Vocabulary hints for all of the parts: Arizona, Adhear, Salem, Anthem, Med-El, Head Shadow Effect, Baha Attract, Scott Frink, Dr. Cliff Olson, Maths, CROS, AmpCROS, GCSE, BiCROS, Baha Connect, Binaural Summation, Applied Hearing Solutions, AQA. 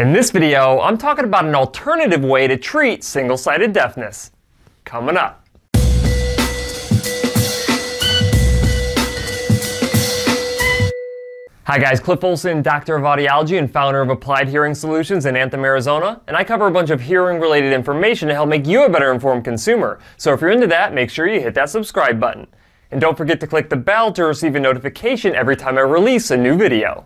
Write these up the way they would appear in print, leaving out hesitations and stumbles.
In this video, I'm talking about an alternative way to treat single-sided deafness. Coming up. Hi guys, Cliff Olson, doctor of audiology and founder of Applied Hearing Solutions in Anthem, Arizona, and I cover a bunch of hearing-related information to help make you a better informed consumer. So if you're into that, make sure you hit that subscribe button. And don't forget to click the bell to receive a notification every time I release a new video.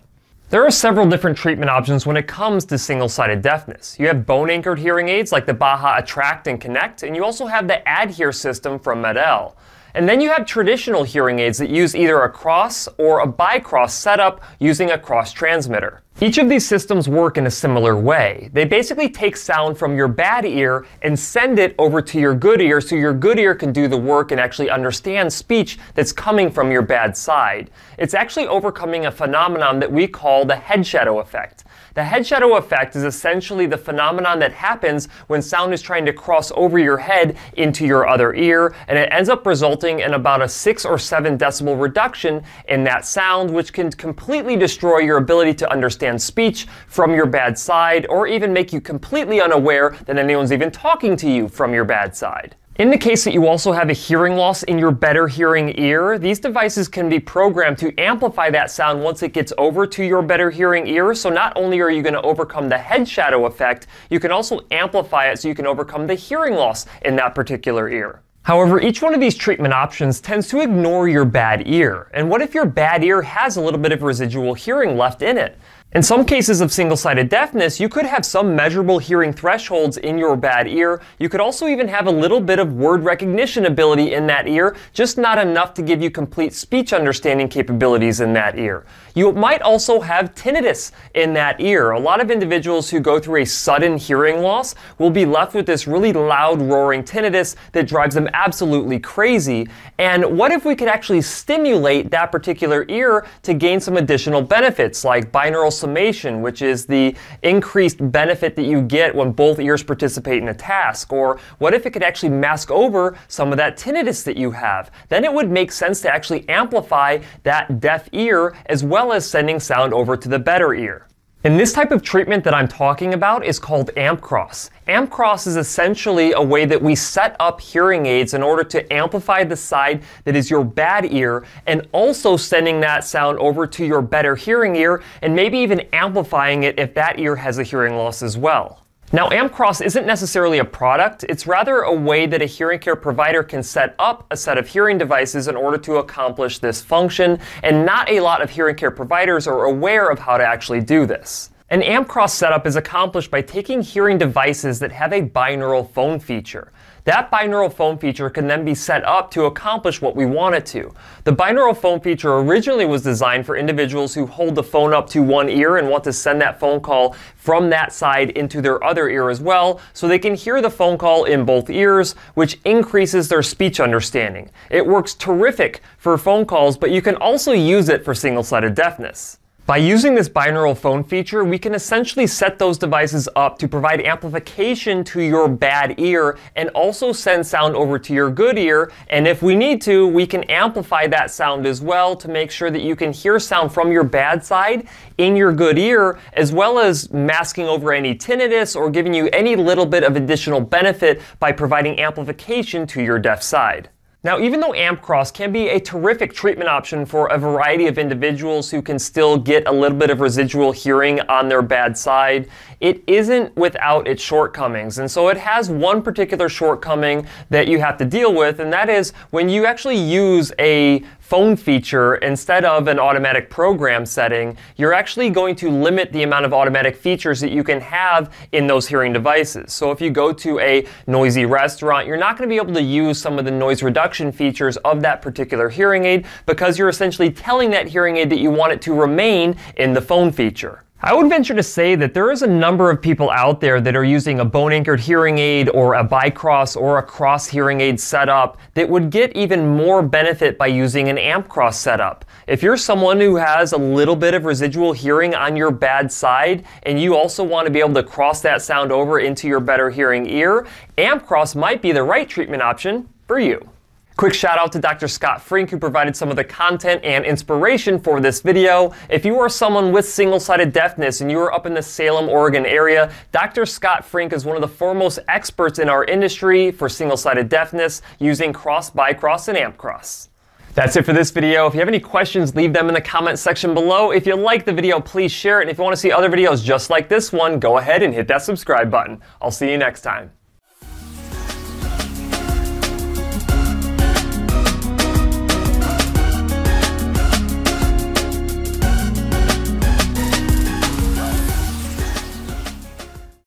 There are several different treatment options when it comes to single-sided deafness. You have bone-anchored hearing aids like the Baha Attract and Connect, and you also have the Adhear system from Med-El. And then you have traditional hearing aids that use either a CROS or a BiCROS setup using a CROS transmitter. Each of these systems work in a similar way. They basically take sound from your bad ear and send it over to your good ear so your good ear can do the work and actually understand speech that's coming from your bad side. It's actually overcoming a phenomenon that we call the head shadow effect. The head shadow effect is essentially the phenomenon that happens when sound is trying to cross over your head into your other ear, and it ends up resulting in about a 6 or 7 decibel reduction in that sound, which can completely destroy your ability to understand speech from your bad side, or even make you completely unaware that anyone's even talking to you from your bad side. In the case that you also have a hearing loss in your better hearing ear, these devices can be programmed to amplify that sound once it gets over to your better hearing ear. So not only are you going to overcome the head shadow effect, you can also amplify it so you can overcome the hearing loss in that particular ear. However, each one of these treatment options tends to ignore your bad ear. And what if your bad ear has a little bit of residual hearing left in it? In some cases of single-sided deafness, you could have some measurable hearing thresholds in your bad ear. You could also even have a little bit of word recognition ability in that ear, just not enough to give you complete speech understanding capabilities in that ear. You might also have tinnitus in that ear. A lot of individuals who go through a sudden hearing loss will be left with this really loud roaring tinnitus that drives them absolutely crazy. And what if we could actually stimulate that particular ear to gain some additional benefits like binaural summation, which is the increased benefit that you get when both ears participate in a task? Or what if it could actually mask over some of that tinnitus that you have? Then it would make sense to actually amplify that deaf ear as well as sending sound over to the better ear. And this type of treatment that I'm talking about is called AmpCROS. AmpCROS is essentially a way that we set up hearing aids in order to amplify the side that is your bad ear, and also sending that sound over to your better hearing ear, and maybe even amplifying it if that ear has a hearing loss as well. Now, AmpCROS isn't necessarily a product. It's rather a way that a hearing care provider can set up a set of hearing devices in order to accomplish this function, and not a lot of hearing care providers are aware of how to actually do this. An AmpCROS setup is accomplished by taking hearing devices that have a binaural phone feature. That binaural phone feature can then be set up to accomplish what we want it to. The binaural phone feature originally was designed for individuals who hold the phone up to one ear and want to send that phone call from that side into their other ear as well, so they can hear the phone call in both ears, which increases their speech understanding. It works terrific for phone calls, but you can also use it for single-sided deafness. By using this binaural phone feature, we can essentially set those devices up to provide amplification to your bad ear and also send sound over to your good ear. And if we need to, we can amplify that sound as well to make sure that you can hear sound from your bad side in your good ear, as well as masking over any tinnitus or giving you any little bit of additional benefit by providing amplification to your deaf side. Now, even though AmpCROS can be a terrific treatment option for a variety of individuals who can still get a little bit of residual hearing on their bad side, it isn't without its shortcomings. And so it has one particular shortcoming that you have to deal with, and that is when you actually use a phone feature instead of an automatic program setting, you're actually going to limit the amount of automatic features that you can have in those hearing devices. So if you go to a noisy restaurant, you're not going to be able to use some of the noise reduction features of that particular hearing aid, because you're essentially telling that hearing aid that you want it to remain in the phone feature. I would venture to say that there is a number of people out there that are using a bone-anchored hearing aid or a BiCROS or a CROS hearing aid setup that would get even more benefit by using an AmpCROS setup. If you're someone who has a little bit of residual hearing on your bad side and you also want to be able to cross that sound over into your better hearing ear, AmpCROS might be the right treatment option for you. Quick shout out to Dr. Scott Frink, who provided some of the content and inspiration for this video. If you are someone with single-sided deafness and you are up in the Salem, Oregon area, Dr. Scott Frink is one of the foremost experts in our industry for single-sided deafness using CROS, BiCROS, and AmpCROS. That's it for this video. If you have any questions, leave them in the comment section below. If you like the video, please share it. And if you want to see other videos just like this one, go ahead and hit that subscribe button. I'll see you next time.